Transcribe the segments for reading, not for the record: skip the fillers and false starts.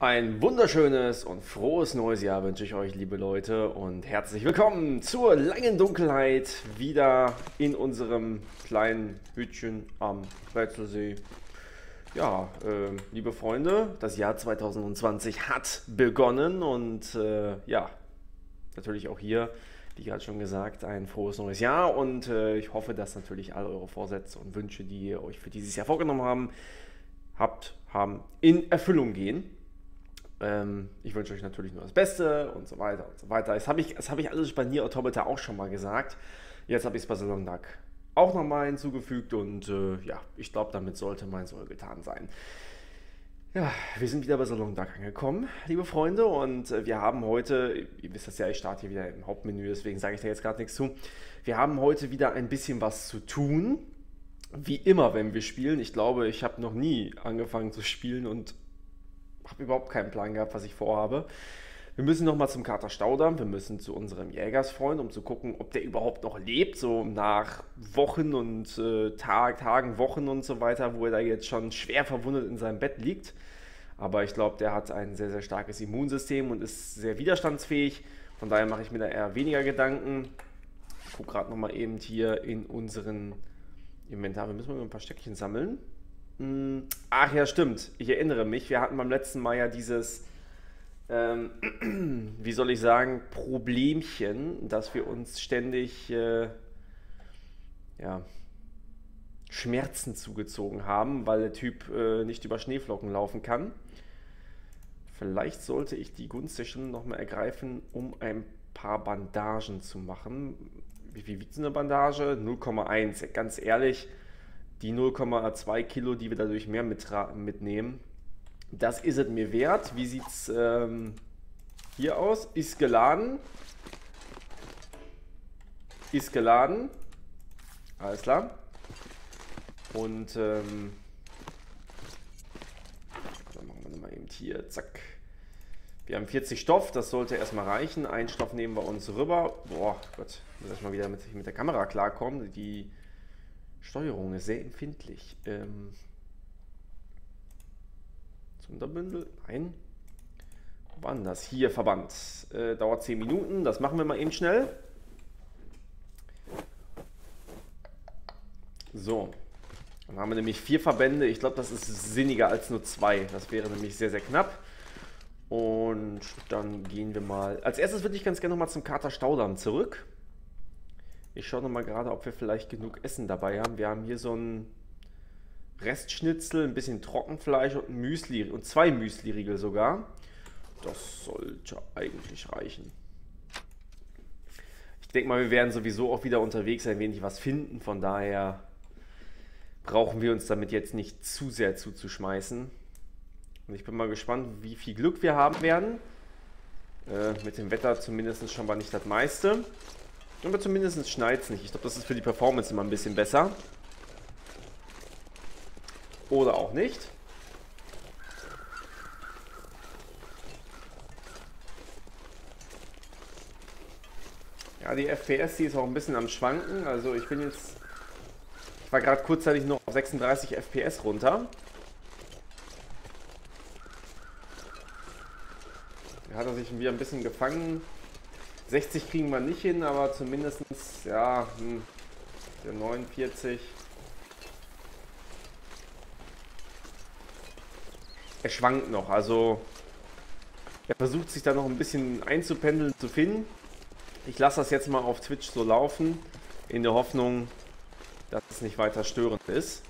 Ein wunderschönes und frohes neues Jahr wünsche ich euch, liebe Leute, und herzlich willkommen zur langen Dunkelheit wieder in unserem kleinen Hütchen am Plätzlsee. Ja, liebe Freunde, das Jahr 2020 hat begonnen und ja, natürlich auch hier, wie gerade schon gesagt, ein frohes neues Jahr, und ich hoffe, dass natürlich alle eure Vorsätze und Wünsche, die ihr euch für dieses Jahr vorgenommen habt, in Erfüllung gehen. Ich wünsche euch natürlich nur das Beste und so weiter und so weiter. Das hab ich alles bei Nier Automata auch schon mal gesagt. Jetzt habe ich es bei The Long Dark auch nochmal hinzugefügt und ja, ich glaube, damit sollte mein Soll getan sein. Ja, wir sind wieder bei The Long Dark angekommen, liebe Freunde, und wir haben heute, ihr wisst das ja, ich starte hier wieder im Hauptmenü, deswegen sage ich da jetzt gerade nichts zu. Wir haben heute wieder ein bisschen was zu tun, wie immer, wenn wir spielen. Ich glaube, ich habe noch nie angefangen zu spielen und habe überhaupt keinen Plan gehabt, was ich vorhabe. Wir müssen nochmal zum Carter Staudamm, wir müssen zu unserem Jägersfreund, um zu gucken, ob der überhaupt noch lebt, so nach Wochen und Wochen und so weiter, wo er da jetzt schon schwer verwundet in seinem Bett liegt. Aber ich glaube, der hat ein sehr, sehr starkes Immunsystem und ist sehr widerstandsfähig. Von daher mache ich mir da eher weniger Gedanken. Ich gucke gerade nochmal eben hier in unseren Inventar. Wir müssen mal ein paar Stöckchen sammeln. Ach ja, stimmt. Ich erinnere mich, wir hatten beim letzten Mal ja dieses, wie soll ich sagen, Problemchen, dass wir uns ständig ja, Schmerzen zugezogen haben, weil der Typ nicht über Schneeflocken laufen kann. Vielleicht sollte ich die Gunst der Stunde nochmal ergreifen, um ein paar Bandagen zu machen. Wie viel wiegt so eine Bandage? 0,1. Ganz ehrlich, die 0,2 Kilo, die wir dadurch mehr mitnehmen, das ist es mir wert. Wie sieht es hier aus? Ist geladen. Ist geladen. Alles klar. Und dann machen wir mal eben hier. Zack. Wir haben 40 Stoff, das sollte erstmal reichen. Einen Stoff nehmen wir uns rüber. Boah, Gott, ich muss erstmal wieder mit der Kamera klarkommen. Die Steuerung ist sehr empfindlich. Sonderbündel? Nein. Wo war denn das? Hier, Verband. Dauert 10 Minuten. Das machen wir mal eben schnell. So. Dann haben wir nämlich 4 Verbände. Ich glaube, das ist sinniger als nur 2. Das wäre nämlich sehr, sehr knapp. Und dann gehen wir mal. Als erstes würde ich ganz gerne nochmal zum Carter Staudamm zurück. Ich schaue nochmal gerade, ob wir vielleicht genug Essen dabei haben. Wir haben hier so ein Restschnitzel, ein bisschen Trockenfleisch und ein Müsli und 2 Müsli-Riegel sogar. Das sollte eigentlich reichen. Ich denke mal, wir werden sowieso auch wieder unterwegs ein wenig was finden. Von daher brauchen wir uns damit jetzt nicht zu sehr zuzuschmeißen. Und ich bin mal gespannt, wie viel Glück wir haben werden. Mit dem Wetter zumindest schon mal nicht das meiste. Aber zumindest schneit es nicht. Ich glaube, das ist für die Performance immer ein bisschen besser. Oder auch nicht. Ja, die FPS, die ist auch ein bisschen am Schwanken. Also ich bin jetzt... Ich war gerade kurzzeitig noch auf 36 FPS runter. Da hat er sich wieder ein bisschen gefangen. 60 kriegen wir nicht hin, aber zumindest, ja, der 49. Er schwankt noch, also er versucht sich da noch ein bisschen einzupendeln, zu finden. Ich lasse das jetzt mal auf Twitch so laufen, in der Hoffnung, dass es nicht weiter störend ist.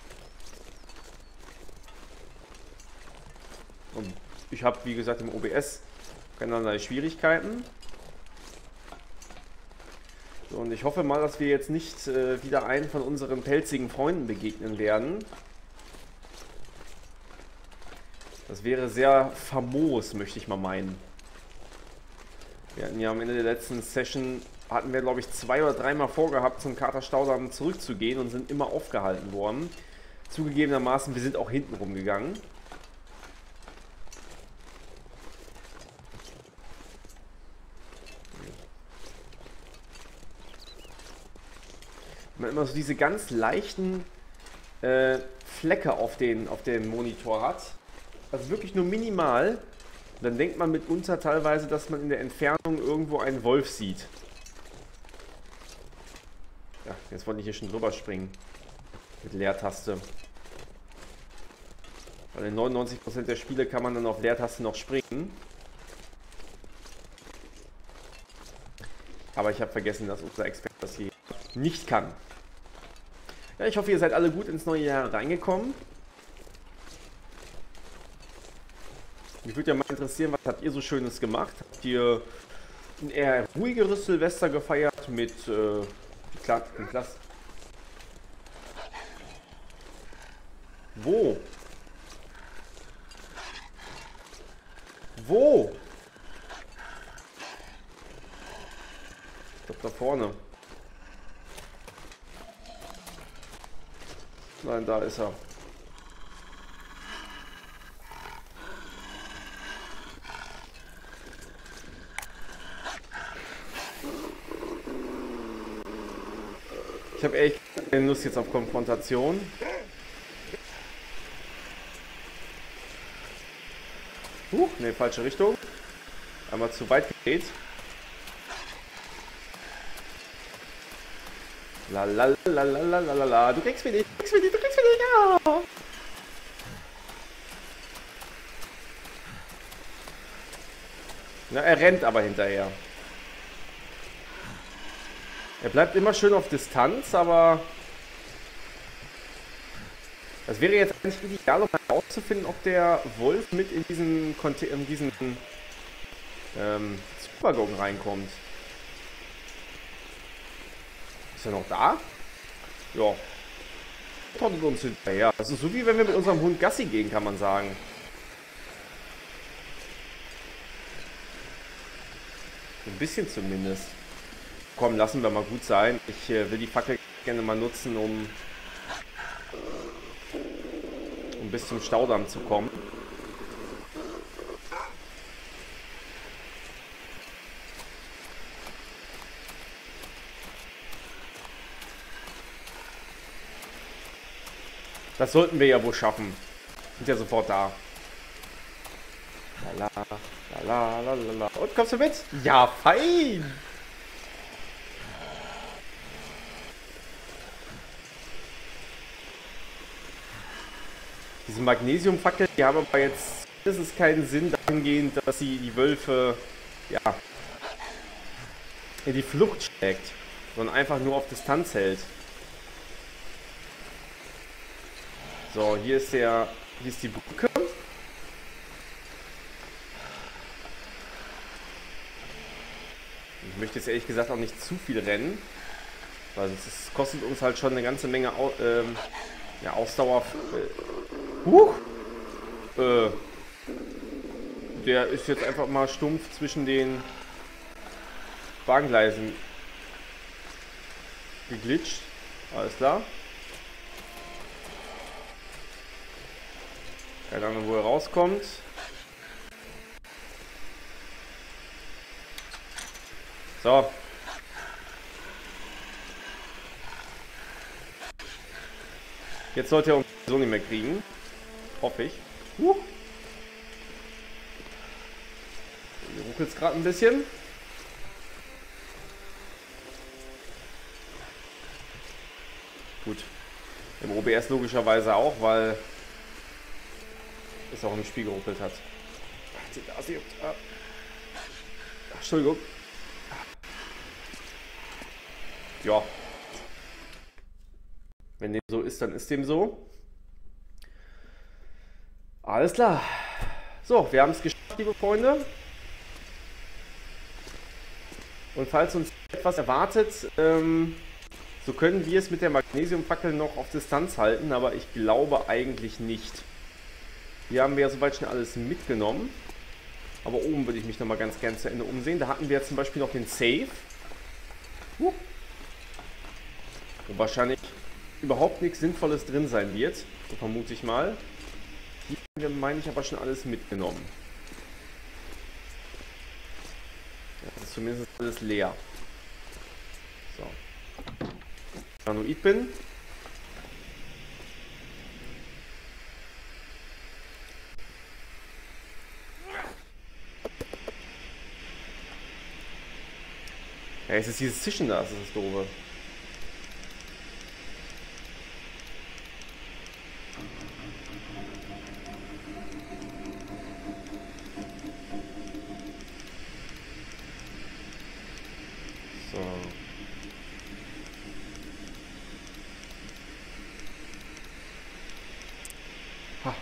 Und ich habe, wie gesagt, im OBS keinerlei Schwierigkeiten. Und ich hoffe mal, dass wir jetzt nicht wieder einen von unseren pelzigen Freunden begegnen werden. Das wäre sehr famos, möchte ich mal meinen. Wir hatten ja am Ende der letzten Session, hatten wir glaube ich 2 oder 3 Mal vorgehabt, zum Carter Staudamm zurückzugehen und sind immer aufgehalten worden. Zugegebenermaßen, wir sind auch hinten rumgegangen. Man immer so diese ganz leichten Flecke auf den Monitor hat. Also wirklich nur minimal. Und dann denkt man mitunter teilweise, dass man in der Entfernung irgendwo einen Wolf sieht. Ja, jetzt wollte ich hier schon drüber springen. Mit Leertaste. Weil in 99% der Spiele kann man dann auf Leertaste noch springen. Aber ich habe vergessen, dass unser Expert das hier nicht kann. Ja, ich hoffe, ihr seid alle gut ins neue Jahr reingekommen. Mich würde ja mal interessieren, was habt ihr so Schönes gemacht? Habt ihr ein eher ruhigeres Silvester gefeiert mit Klasse? Wo? Wo? Ich glaube da vorne. Nein, da ist er. Ich habe echt keine Lust jetzt auf Konfrontation. Huch, ne, falsche Richtung. Einmal zu weit gedreht. La la la la la la la. Du kriegst mich nicht, du kriegst mich nicht, du kriegst mich nicht. Ja. Na, er rennt aber hinterher. Er bleibt immer schön auf Distanz, aber das wäre jetzt eigentlich ideal, um herauszufinden, ob der Wolf mit in diesen Zugwaggon reinkommt. Ist er noch da? Ja. Trottet uns hinterher. Das ist so, wie wenn wir mit unserem Hund Gassi gehen, kann man sagen. Ein bisschen zumindest. Komm, lassen wir mal gut sein. Ich will die Fackel gerne mal nutzen, um bis zum Staudamm zu kommen. Das sollten wir ja wohl schaffen. Sind ja sofort da. La la la la la. Und kommst du mit? Ja, fein! Diese Magnesiumfackeln, die haben aber jetzt zumindest keinen Sinn dahingehend, dass sie die Wölfe, ja, in die Flucht schlägt, sondern einfach nur auf Distanz hält. So, hier ist der, hier ist die Brücke. Ich möchte jetzt ehrlich gesagt auch nicht zu viel rennen, weil es kostet uns halt schon eine ganze Menge ja, Ausdauer. Huch! Der ist jetzt einfach mal stumpf zwischen den Bahngleisen geglitscht. Alles klar. Keine Ahnung, wo er rauskommt. So. Jetzt sollte er uns so nicht mehr kriegen. Hoffe ich. Hier ruckelt's gerade ein bisschen. Gut. Im OBS logischerweise auch, weil es auch im Spiel geruckelt hat. Ach, Entschuldigung. Ja. Wenn dem so ist, dann ist dem so. Alles klar. So, wir haben es geschafft, liebe Freunde. Und falls uns etwas erwartet, so können wir es mit der Magnesiumfackel noch auf Distanz halten, aber ich glaube eigentlich nicht. Hier haben wir ja soweit schon alles mitgenommen. Aber oben würde ich mich nochmal ganz gern zu Ende umsehen. Da hatten wir jetzt zum Beispiel noch den Safe. Wo wahrscheinlich überhaupt nichts Sinnvolles drin sein wird. So vermute ich mal. Hier haben wir, meine ich, aber schon alles mitgenommen. Das ist zumindest alles leer. So. Paranoid bin. Ja, es ist dieses Zischen da, das ist das Doofe. So. Ha.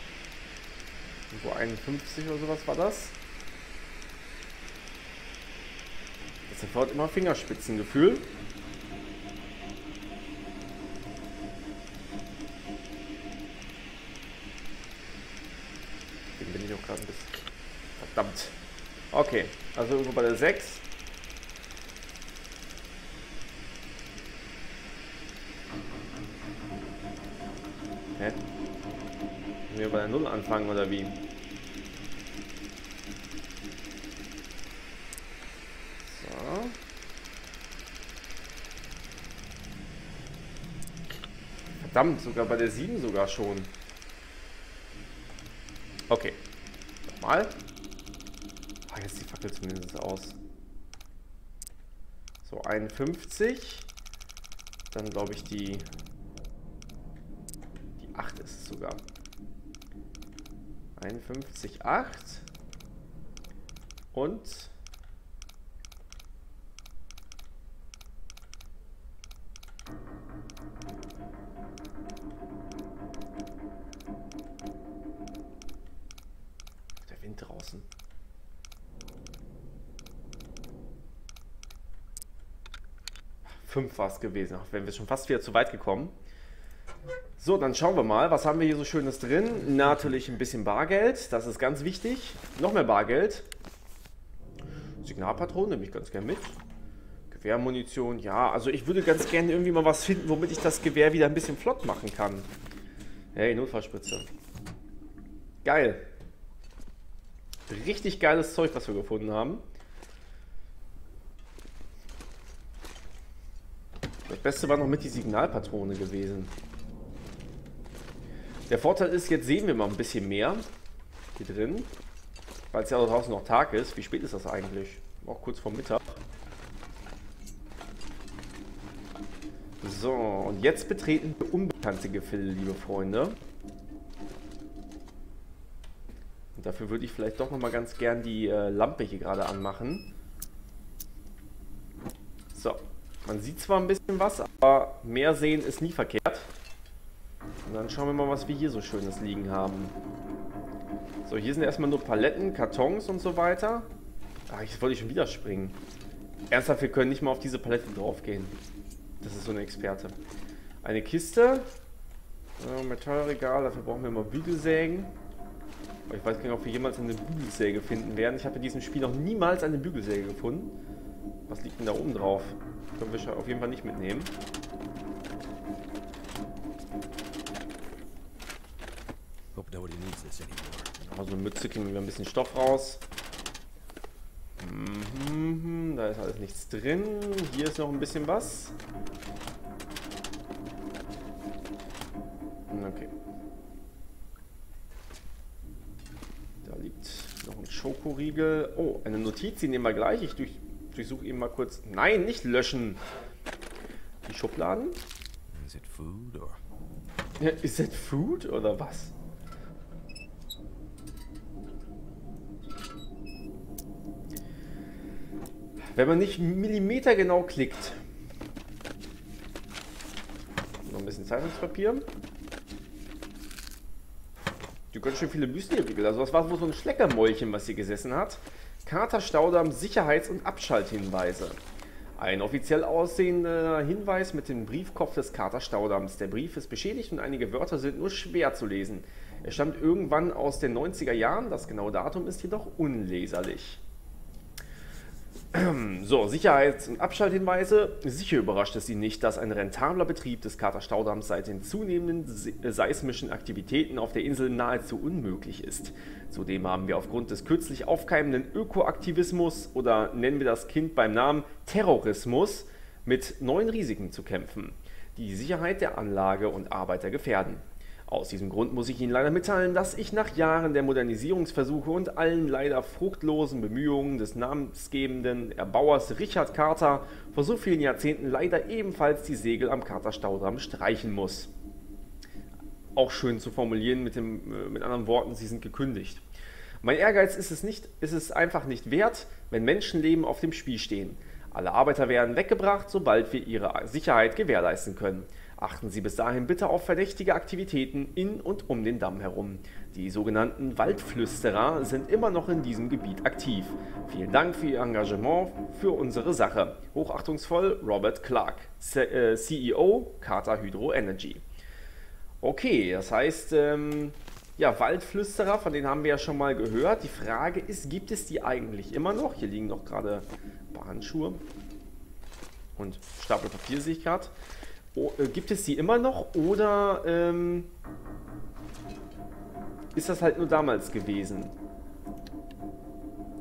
So 51 oder sowas war das. Sofort immer Fingerspitzengefühl. Den bin ich auch gerade ein bisschen... Verdammt. Okay, also irgendwo bei der 6. Hä? Müssen wir bei der 0 anfangen oder wie? Verdammt, sogar bei der 7 sogar schon. Okay. Nochmal. Ah, jetzt ist die Fackel zumindest aus. So, 51. Dann glaube ich die... Die 8 ist es sogar. 51, 8. Und... draußen. Ach, 5 war es gewesen. Ach, wären wir schon fast wieder zu weit gekommen. So, dann schauen wir mal. Was haben wir hier so Schönes drin? Natürlich ein bisschen Bargeld. Das ist ganz wichtig. Noch mehr Bargeld. Signalpatronen nehme ich ganz gern mit. Gewehrmunition. Ja, also ich würde ganz gerne irgendwie mal was finden, womit ich das Gewehr wieder ein bisschen flott machen kann. Hey, Notfallspritze. Geil. Richtig geiles Zeug, was wir gefunden haben. Das Beste war noch mit die Signalpatrone gewesen. Der Vorteil ist, jetzt sehen wir mal ein bisschen mehr hier drin. Weil es ja draußen noch Tag ist. Wie spät ist das eigentlich? Auch kurz vor Mittag. So, und jetzt betreten wir unbekannte Gefilde, liebe Freunde. Dafür würde ich vielleicht doch nochmal ganz gern die Lampe hier gerade anmachen. So, man sieht zwar ein bisschen was, aber mehr sehen ist nie verkehrt. Und dann schauen wir mal, was wir hier so Schönes liegen haben. So, hier sind erstmal nur Paletten, Kartons und so weiter. Ah, jetzt wollte ich schon wieder springen. Ernsthaft, wir können nicht mal auf diese Palette draufgehen. Das ist so eine Experte. Eine Kiste. Metallregal, dafür brauchen wir mal Bügelsägen. Ich weiß nicht, ob wir jemals eine Bügelsäge finden werden. Ich habe in diesem Spiel noch niemals eine Bügelsäge gefunden. Was liegt denn da oben drauf? Können wir auf jeden Fall nicht mitnehmen. Also eine Mütze kriegen wir ein bisschen Stoff raus. Da ist alles nichts drin. Hier ist noch ein bisschen was. Okay. Schokoriegel. Oh, eine Notiz, die nehmen wir gleich. Ich durchsuche eben mal kurz. Nein, nicht löschen. Die Schubladen. Is it food oder was? Wenn man nicht millimetergenau klickt. Noch ein bisschen Zeitungspapier. Ganz schön viele Müsli-Artikel. Also das war wohl so ein Schleckermäulchen, was hier gesessen hat. Carter Staudamm Sicherheits- und Abschalthinweise. Ein offiziell aussehender Hinweis mit dem Briefkopf des Carter Staudamms. Der Brief ist beschädigt und einige Wörter sind nur schwer zu lesen. Er stammt irgendwann aus den 90er Jahren. Das genaue Datum ist jedoch unleserlich. So, Sicherheits- und Abschalthinweise. Sicher überrascht es Sie nicht, dass ein rentabler Betrieb des Carter Staudamms seit den zunehmenden seismischen Aktivitäten auf der Insel nahezu unmöglich ist. Zudem haben wir aufgrund des kürzlich aufkeimenden Ökoaktivismus oder nennen wir das Kind beim Namen Terrorismus mit neuen Risiken zu kämpfen, die Sicherheit der Anlage und Arbeiter gefährden. Aus diesem Grund muss ich Ihnen leider mitteilen, dass ich nach Jahren der Modernisierungsversuche und allen leider fruchtlosen Bemühungen des namensgebenden Erbauers Richard Carter vor so vielen Jahrzehnten leider ebenfalls die Segel am Carter Staudamm streichen muss. Auch schön zu formulieren mit anderen Worten, sie sind gekündigt. Mein Ehrgeiz ist es einfach nicht wert, wenn Menschenleben auf dem Spiel stehen. Alle Arbeiter werden weggebracht, sobald wir ihre Sicherheit gewährleisten können. Achten Sie bis dahin bitte auf verdächtige Aktivitäten in und um den Damm herum. Die sogenannten Waldflüsterer sind immer noch in diesem Gebiet aktiv. Vielen Dank für Ihr Engagement für unsere Sache. Hochachtungsvoll, Robert Clark, CEO Carter Hydro Energy. Okay, das heißt, ja, Waldflüsterer, von denen haben wir ja schon mal gehört. Die Frage ist, gibt es die eigentlich immer noch? Hier liegen noch gerade ein paar Handschuhe und Stapel Papier sehe ich gerade. Oh, gibt es die immer noch oder ist das halt nur damals gewesen?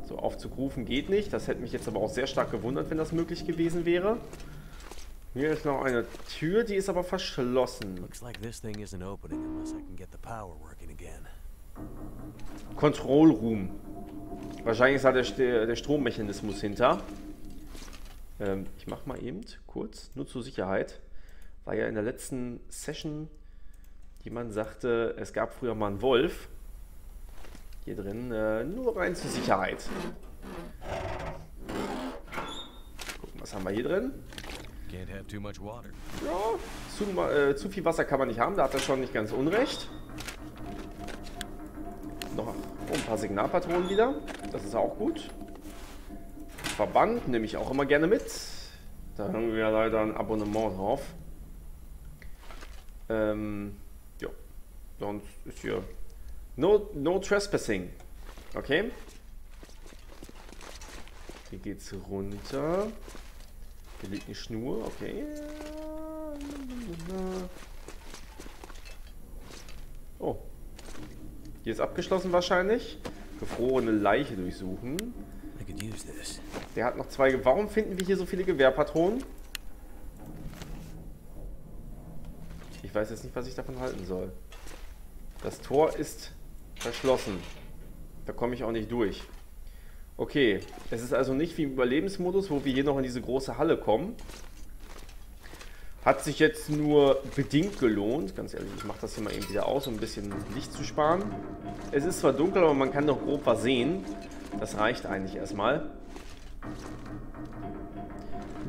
So, aufzugrufen geht nicht. Das hätte mich jetzt aber auch sehr stark gewundert, wenn das möglich gewesen wäre. Hier ist noch eine Tür, die ist aber verschlossen. Control Room. Wahrscheinlich ist da der Strommechanismus hinter. Ich mach mal eben kurz, nur zur Sicherheit. Weil ja in der letzten Session jemand sagte, es gab früher mal einen Wolf. Hier drin, nur rein zur Sicherheit. Gucken, was haben wir hier drin? Ja, zu viel Wasser kann man nicht haben, da hat er schon nicht ganz unrecht. Noch ein paar Signalpatronen wieder, das ist auch gut. Verband nehme ich auch immer gerne mit. Da haben wir leider ein Abonnement drauf. Ja, sonst ist hier no trespassing. Okay. Hier geht's runter. Hier liegt eine Schnur, okay. Oh. Hier ist abgeschlossen wahrscheinlich. Gefrorene Leiche durchsuchen. Der hat noch zwei Gewehr. Warum finden wir hier so viele Gewehrpatronen? Ich weiß jetzt nicht, was ich davon halten soll. Das Tor ist verschlossen. Da komme ich auch nicht durch. Okay, es ist also nicht wie im Überlebensmodus, wo wir hier noch in diese große Halle kommen. Hat sich jetzt nur bedingt gelohnt. Ganz ehrlich, ich mache das hier mal eben wieder aus, um ein bisschen Licht zu sparen. Es ist zwar dunkel, aber man kann noch grob was sehen. Das reicht eigentlich erstmal.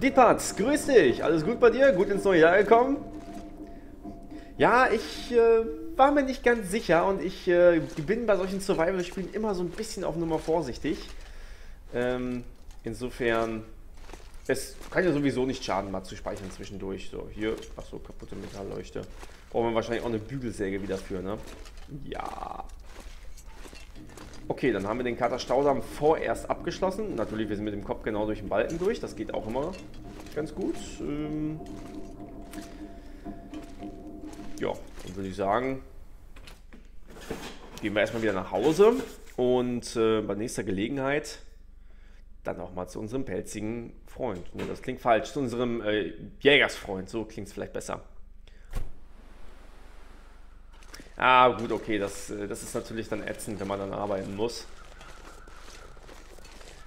Dietpatz, grüß dich! Alles gut bei dir? Gut ins neue Jahr gekommen? Ja, ich war mir nicht ganz sicher und ich bin bei solchen Survival-Spielen immer so ein bisschen auf Nummer vorsichtig. Insofern, es kann ja sowieso nicht schaden, mal zu speichern zwischendurch. So, hier, achso, kaputte Metallleuchte. Brauchen wir wahrscheinlich auch eine Bügelsäge wieder für, ne? Ja. Okay, dann haben wir den Carter Staudamm vorerst abgeschlossen. Natürlich, wir sind mit dem Kopf genau durch den Balken durch. Das geht auch immer ganz gut. Ja, dann würde ich sagen, gehen wir erstmal wieder nach Hause und bei nächster Gelegenheit dann auch mal zu unserem pelzigen Freund. Ne, das klingt falsch, zu unserem Jägersfreund, so klingt es vielleicht besser. Ah gut, okay, das ist natürlich dann ätzend, wenn man dann arbeiten muss.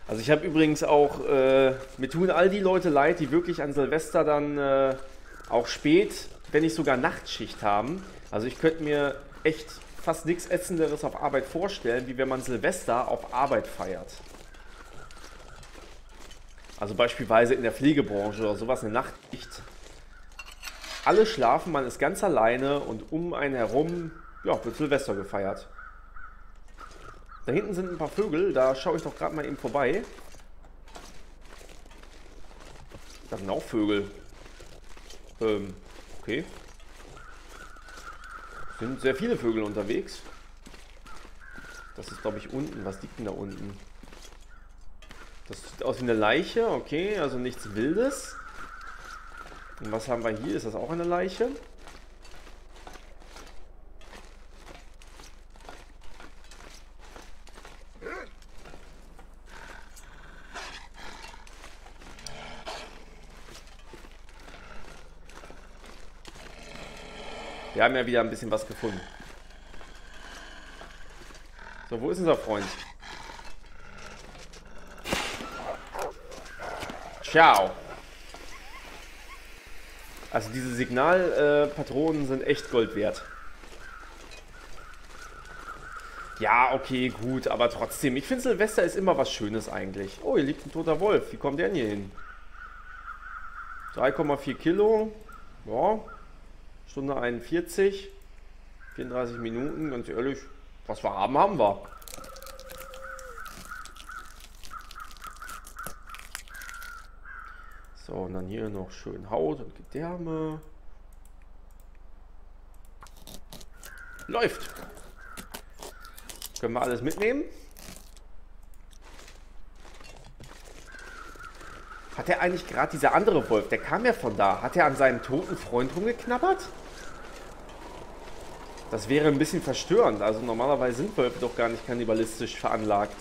Also ich habe übrigens auch, mir tun all die Leute leid, die wirklich an Silvester dann auch spät, wenn nicht sogar Nachtschicht haben. Also ich könnte mir echt fast nichts Ätzenderes auf Arbeit vorstellen, wie wenn man Silvester auf Arbeit feiert. Also beispielsweise in der Pflegebranche oder sowas, eine Nachtschicht. Alle schlafen, man ist ganz alleine und um einen herum, ja, wird Silvester gefeiert. Da hinten sind ein paar Vögel, da schaue ich doch gerade mal eben vorbei. Da sind auch Vögel. Okay. Es sind sehr viele Vögel unterwegs. Das ist, glaube ich, unten. Was liegt denn da unten? Das sieht aus wie eine Leiche, okay, also nichts Wildes. Und was haben wir hier? Ist das auch eine Leiche? Wir haben ja wieder ein bisschen was gefunden. So, wo ist unser Freund? Ciao. Also diese Signalpatronen sind echt Gold wert. Ja, okay, gut, aber trotzdem. Ich finde, Silvester ist immer was Schönes eigentlich. Oh, hier liegt ein toter Wolf. Wie kommt der denn hier hin? 3,4 Kilo. Ja. Stunde 41. 34 Minuten, ganz ehrlich. Was wir haben, haben wir. So, und dann hier noch schön Haut und Gedärme. Läuft. Können wir alles mitnehmen? Hat er eigentlich gerade dieser andere Wolf, der kam ja von da, hat er an seinem toten Freund rumgeknabbert? Das wäre ein bisschen verstörend. Also normalerweise sind Wölfe doch gar nicht kannibalistisch veranlagt.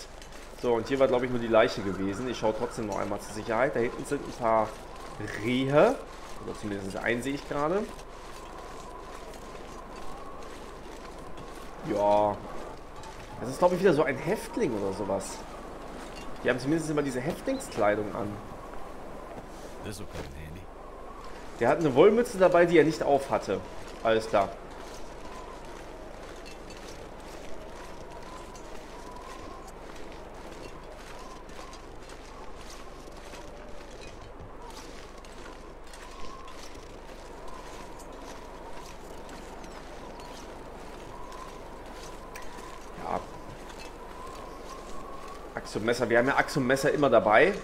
So, und hier war, glaube ich, nur die Leiche gewesen. Ich schaue trotzdem noch einmal zur Sicherheit. Da hinten sind ein paar Rehe. Oder zumindest einen sehe ich gerade. Ja. Das ist, glaube ich, wieder so ein Häftling oder sowas. Die haben zumindest immer diese Häftlingskleidung an. Der hat eine Wollmütze dabei, die er nicht auf hatte. Alles klar. Ja. Axt und Messer. Wir haben ja Axt und Messer immer dabei.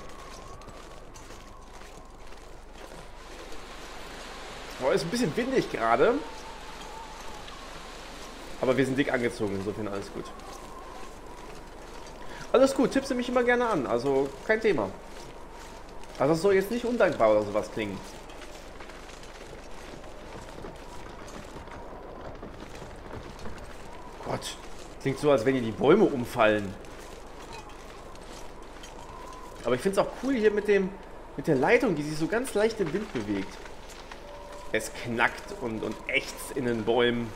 Ist ein bisschen windig gerade, aber wir sind dick angezogen, insofern alles gut. Alles gut, tippst du mich immer gerne an, also kein Thema. Also das soll jetzt nicht undankbar oder sowas klingen. Gott, klingt so, als wenn hier die Bäume umfallen. Aber ich finde es auch cool hier mit der Leitung, die sich so ganz leicht im Wind bewegt. Es knackt und ächzt in den Bäumen.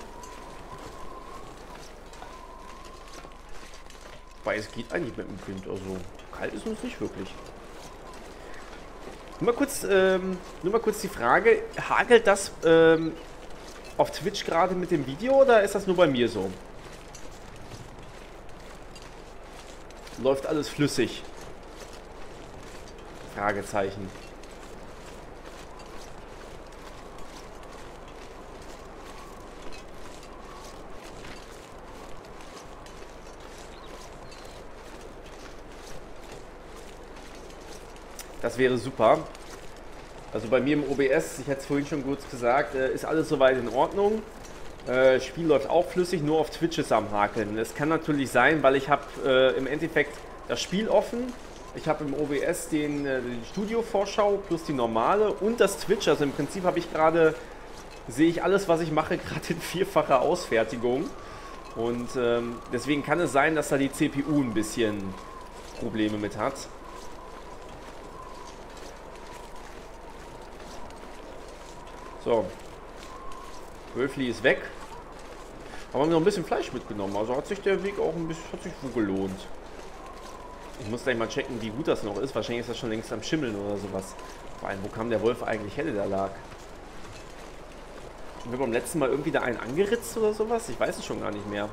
Weil es geht eigentlich mit dem Wind. Also kalt ist uns nicht wirklich. Nur mal kurz die Frage. Hagelt das auf Twitch gerade mit dem Video oder ist das nur bei mir so? Läuft alles flüssig? Fragezeichen. Das wäre super. Also bei mir im OBS, ich hatte es vorhin schon kurz gesagt, ist alles soweit in Ordnung. Spiel läuft auch flüssig, nur auf Twitch ist am Hakeln. Das kann natürlich sein, weil ich habe im Endeffekt das Spiel offen. Ich habe im OBS den Studio-Vorschau plus die normale und das Twitch. Also im Prinzip habe ich gerade, sehe ich alles, was ich mache, gerade in vierfacher Ausfertigung. Und deswegen kann es sein, dass da die CPU ein bisschen Probleme mit hat. So, Wölfli ist weg. Aber wir haben noch ein bisschen Fleisch mitgenommen, also hat sich der Weg auch ein bisschen, hat sich wohl gelohnt. Ich muss gleich mal checken, wie gut das noch ist. Wahrscheinlich ist das schon längst am Schimmeln oder sowas. Vor allem, wo kam der Wolf eigentlich her, der da lag? Haben wir beim letzten Mal irgendwie da einen angeritzt oder sowas? Ich weiß es schon gar nicht mehr.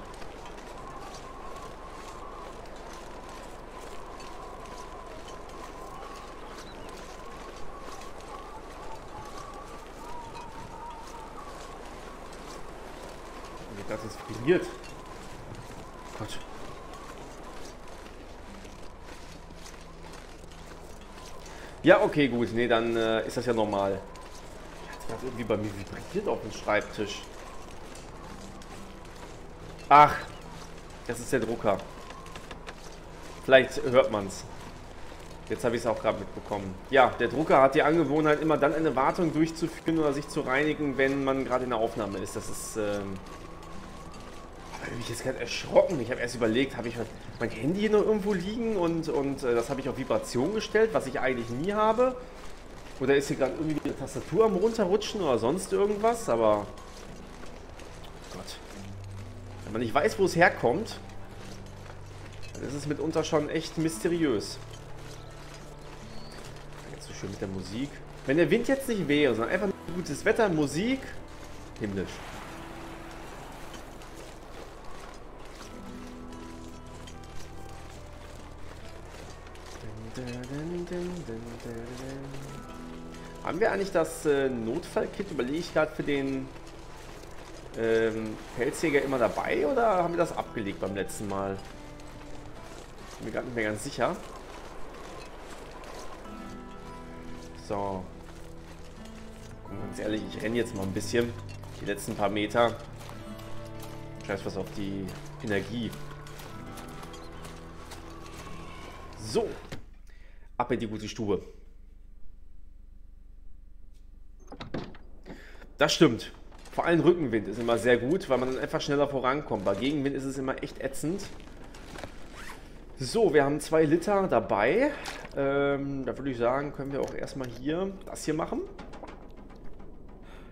Das ist vibriert. Gott. Ja, okay, gut. Nee, dann ist das ja normal. Jetzt hat irgendwie bei mir vibriert auf dem Schreibtisch. Ach, das ist der Drucker. Vielleicht hört man es. Jetzt habe ich es auch gerade mitbekommen. Ja, der Drucker hat die Angewohnheit, immer dann eine Wartung durchzuführen oder sich zu reinigen, wenn man gerade in der Aufnahme ist. Das ist... Ich habe mich jetzt gerade erschrocken. Ich habe erst überlegt, habe ich mein Handy hier noch irgendwo liegen und das habe ich auf Vibration gestellt, was ich eigentlich nie habe. Oder ist hier gerade irgendwie eine Tastatur am Runterrutschen oder sonst irgendwas, aber Gott. Wenn man nicht weiß, wo es herkommt, dann ist es mitunter schon echt mysteriös. Jetzt so schön mit der Musik. Wenn der Wind jetzt nicht wäre, sondern einfach nur gutes Wetter, Musik, himmlisch. Haben wir eigentlich das Notfallkit, überlege ich gerade, für den Pelzjäger immer dabei, oder haben wir das abgelegt beim letzten Mal? Bin mir gerade nicht mehr ganz sicher. So. Ganz ehrlich, ich renne jetzt mal ein bisschen. Die letzten paar Meter. Scheiß was auf die Energie. So. Ab in die gute Stube. Das stimmt. Vor allem Rückenwind ist immer sehr gut, weil man dann einfach schneller vorankommt. Bei Gegenwind ist es immer echt ätzend. So, wir haben 2 Liter dabei. Da würde ich sagen, können wir auch erstmal hier das hier machen.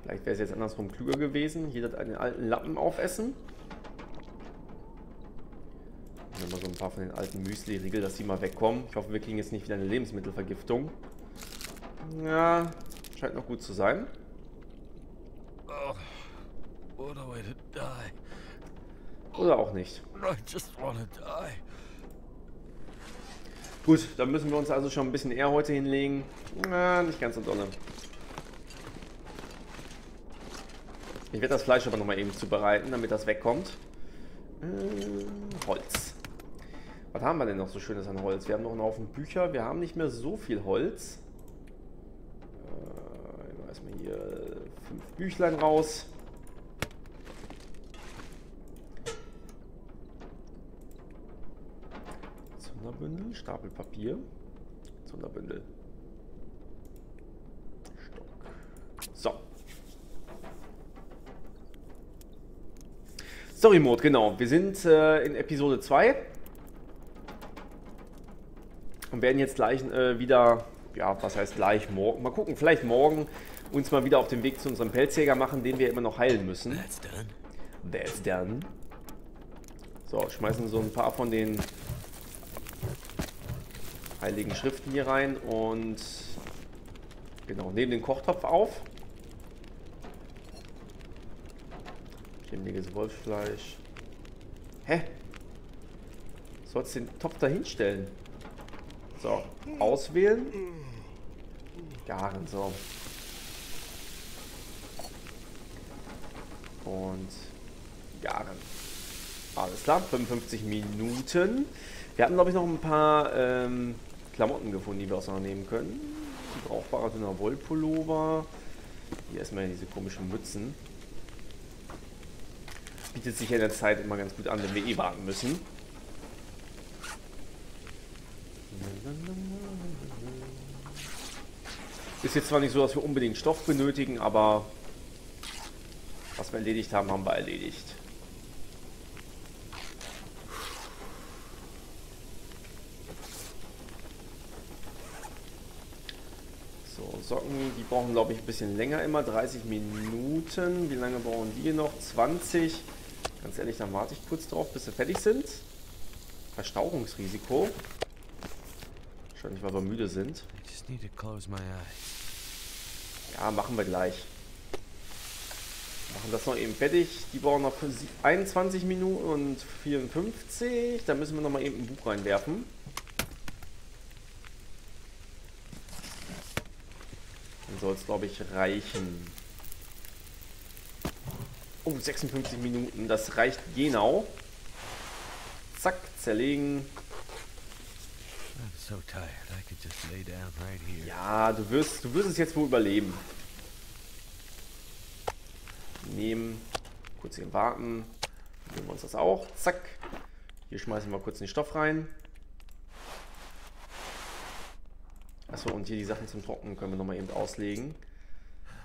Vielleicht wäre es jetzt andersrum klüger gewesen. Hier den alten Lappen aufessen. Nehmen wir so ein paar von den alten Müsli-Riegel, dass die mal wegkommen. Ich hoffe, wir kriegen jetzt nicht wieder eine Lebensmittelvergiftung. Ja, scheint noch gut zu sein. Oder auch nicht. Gut, dann müssen wir uns also schon ein bisschen eher heute hinlegen. Na, nicht ganz so dolle. Ich werde das Fleisch aber nochmal eben zubereiten, damit das wegkommt. Holz. Was haben wir denn noch so schönes an Holz? Wir haben noch einen Haufen Bücher. Wir haben nicht mehr so viel Holz. Erstmal hier 5 Büchlein raus. Sonderbündel, Stapelpapier, Sonderbündel, Stock. So. Story Mode, genau. Wir sind in Episode 2 und werden jetzt gleich wieder, ja, was heißt gleich, morgen, mal gucken, vielleicht morgen uns mal wieder auf den Weg zu unserem Pelzjäger machen, den wir immer noch heilen müssen. That's done. So, schmeißen so ein paar von den heiligen Schriften hier rein und genau, nehmen den Kochtopf auf. Stimmiges Wolfsfleisch. Hä? Sollst du den Topf da hinstellen? So, auswählen. Garen, so. Und Garen. Alles klar, 55 Minuten. Wir hatten, glaube ich, noch ein paar Klamotten gefunden, die wir auseinandernehmen können. Ein brauchbarer dünner Wollpullover. Hier erstmal diese komischen Mützen. Bietet sich ja in der Zeit immer ganz gut an, wenn wir eh warten müssen. Ist jetzt zwar nicht so, dass wir unbedingt Stoff benötigen, aber was wir erledigt haben, haben wir erledigt. Socken, die brauchen, glaube ich, ein bisschen länger immer. 30 Minuten. Wie lange brauchen die noch? 20. Ganz ehrlich, dann warte ich kurz drauf, bis sie fertig sind. Verstauchungsrisiko. Wahrscheinlich, weil wir müde sind. Ja, machen wir gleich. Machen das noch eben fertig. Die brauchen noch 21 Minuten und 54. Da müssen wir noch mal eben ein Buch reinwerfen. Soll es, glaube ich, reichen. Oh, 56 Minuten. Das reicht genau. Zack, zerlegen. Ja, du wirst es jetzt wohl überleben. Nehmen. Kurz eben warten. Nehmen wir uns das auch. Zack. Hier schmeißen wir kurz den Stoff rein. Achso, und hier die Sachen zum Trocknen können wir nochmal eben auslegen.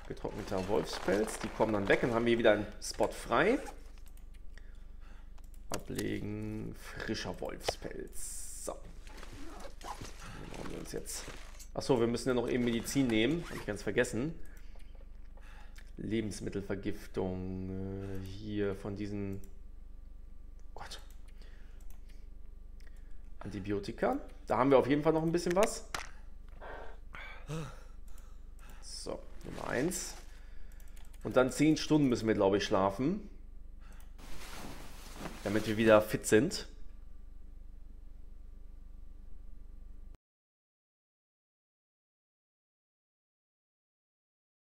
Getrockneter Wolfspelz, die kommen dann weg und haben hier wieder einen Spot frei. Ablegen, frischer Wolfspelz. So. Dann machen wir uns jetzt. Achso, wir müssen ja noch eben Medizin nehmen. Habe ich ganz vergessen. Lebensmittelvergiftung hier von diesen Gott, Antibiotika. Da haben wir auf jeden Fall noch ein bisschen was. So, Nummer 1. Und dann 10 Stunden müssen wir, glaube ich, schlafen. Damit wir wieder fit sind.